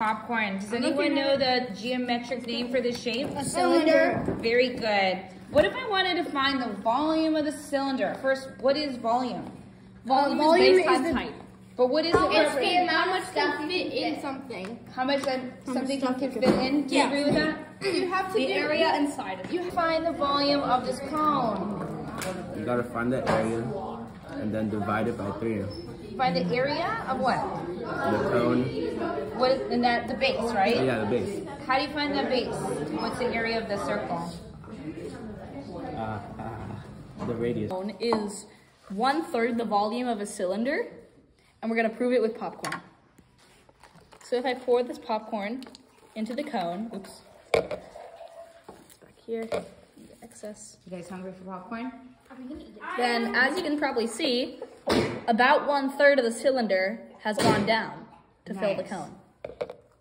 Popcorn. Does anyone know the geometric name for this shape? A cylinder. Very good. What if I wanted to find the volume of the cylinder? First, what is volume? Volume is based on height. But what is it? It's how much stuff can fit in something. How much something can fit in? Do you agree with that? You have to do the area inside of it. You find the volume of this cone. You gotta find the area and then divide it by 3. Find the area of what? The cone. What is, and that the base, right? Yeah, the base. How do you find the base? What's the area of the circle? The radius. Cone is 1/3 the volume of a cylinder, and we're gonna prove it with popcorn. So if I pour this popcorn into the cone, oops, back here, excess. You guys hungry for popcorn? Then, as you can probably see, about 1/3 of the cylinder has gone down to fill the cone.